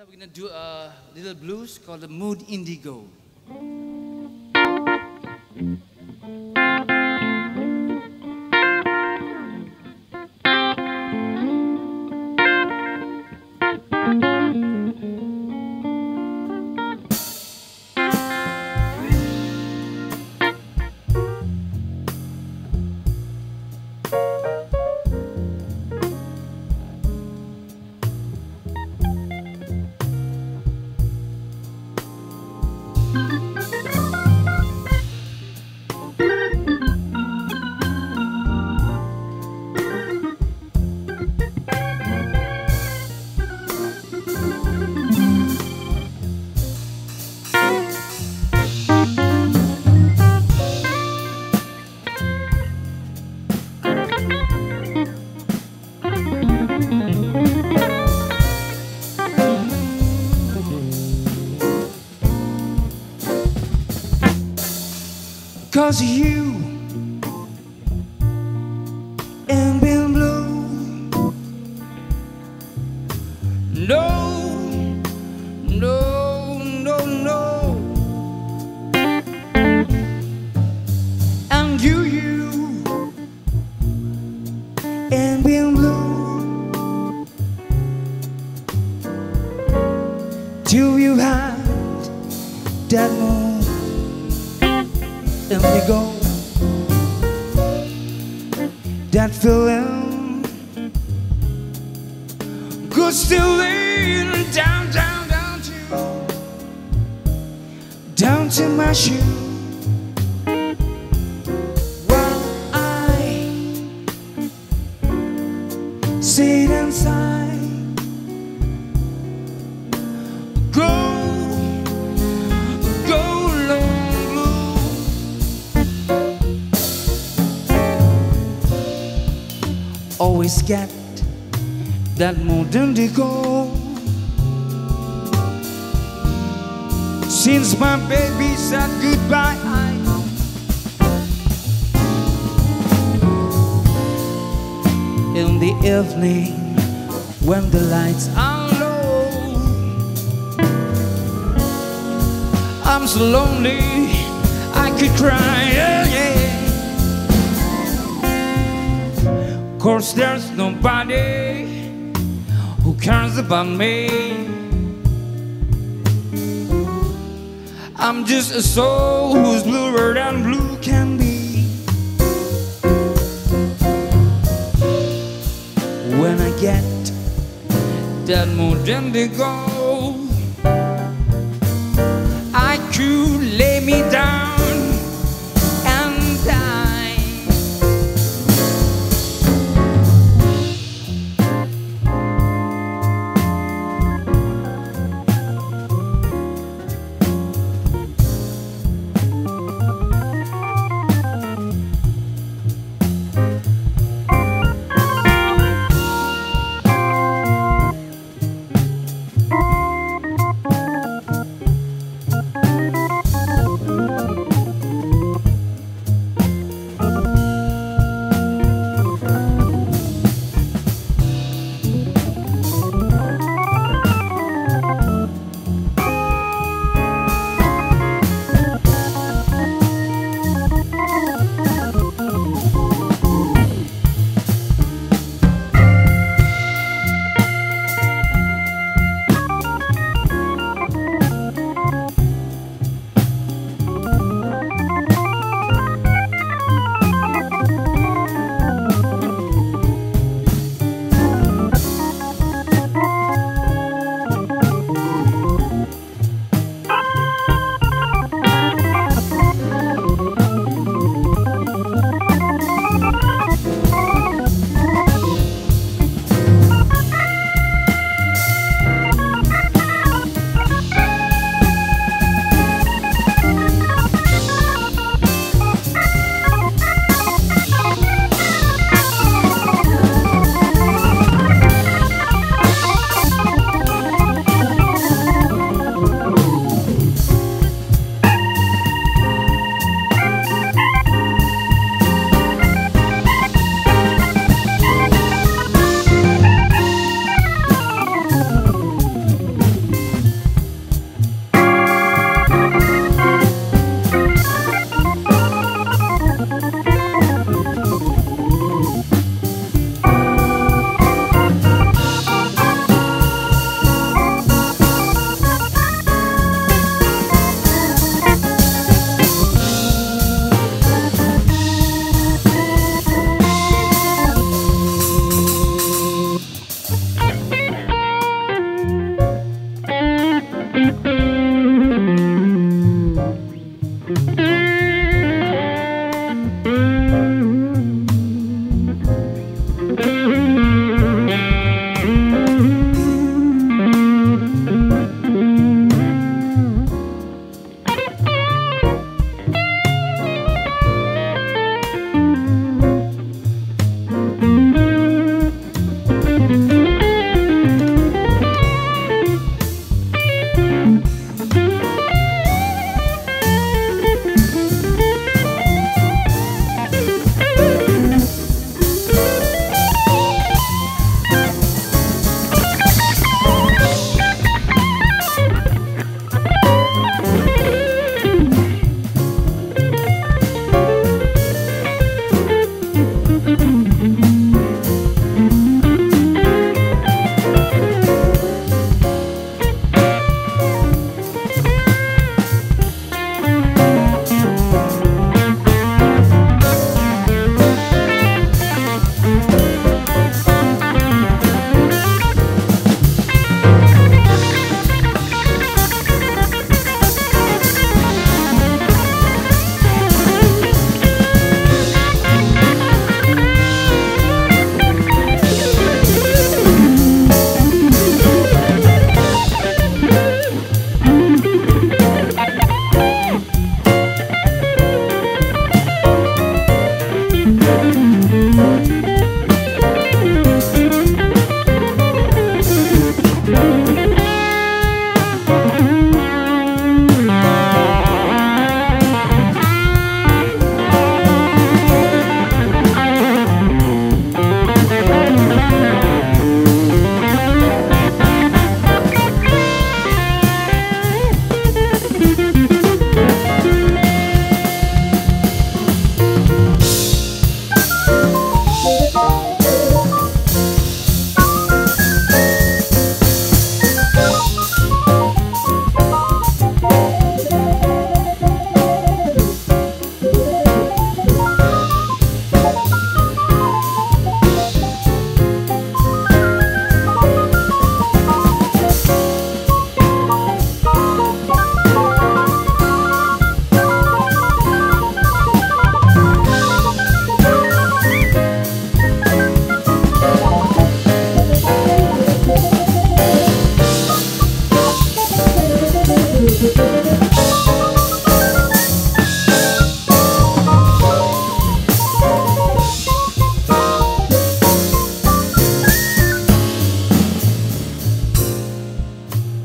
We're going to do a little blues called the Mood Indigo. Cause you ain't been blue. No. And you ain't been blue till you had that moon indigo, that feeling goes still in down to my shoe. While I sit inside, always get that mood indigo. Since my baby said goodbye, I know in the evening when the lights are low, I'm so lonely I could cry. Cause there's nobody who cares about me. I'm just a soul who's bluer than blue can be. When I get that mood indigo, I could lay me down.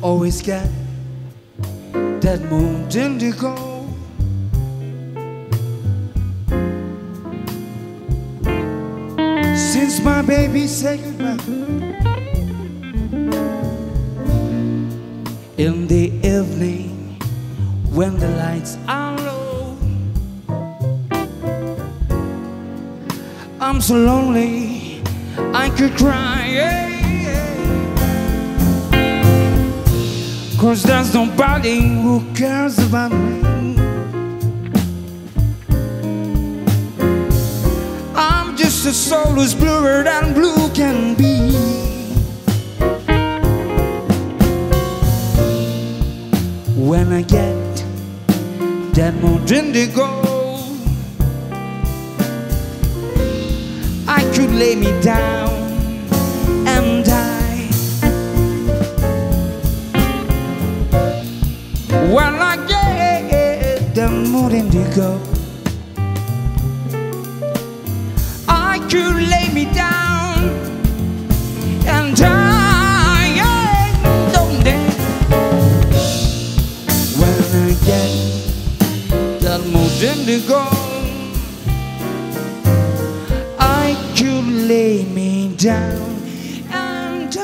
always get that mood indigo. Since my baby said goodbye in the evening when the lights are low, I'm so lonely I could cry, cause there's nobody who cares about me. I'm just a soul who's bluer than blue can be. When I get that mood indigo, I could lay me down and die. When I get that mood indigo, I could lay me down and die. Mood indigo, I could lay me down and die.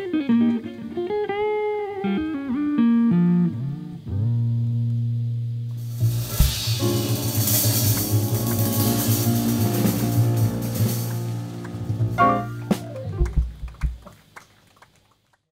Ooh.